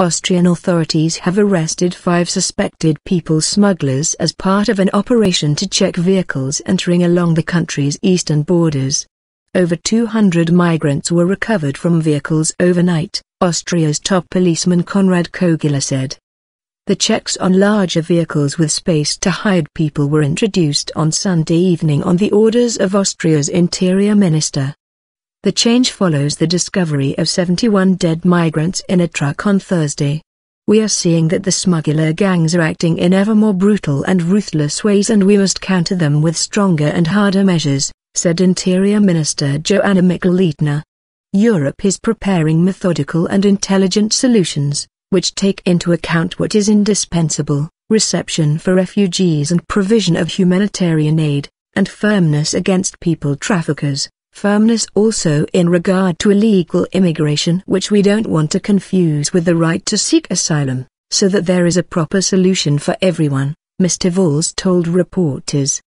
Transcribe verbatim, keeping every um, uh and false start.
Austrian authorities have arrested five suspected people smugglers as part of an operation to check vehicles entering along the country's eastern borders. Over two hundred migrants were recovered from vehicles overnight, Austria's top policeman Konrad Kogler said. The checks on larger vehicles with space to hide people were introduced on Sunday evening on the orders of Austria's Interior Minister. The change follows the discovery of seventy-one dead migrants in a truck on Thursday. "We are seeing that the smuggler gangs are acting in ever more brutal and ruthless ways, and we must counter them with stronger and harder measures," said Interior Minister Johanna Mikl-Leitner. "Europe is preparing methodical and intelligent solutions, which take into account what is indispensable, reception for refugees and provision of humanitarian aid, and firmness against people traffickers. Firmness also in regard to illegal immigration, which we don't want to confuse with the right to seek asylum, so that there is a proper solution for everyone," Mister Valls told reporters.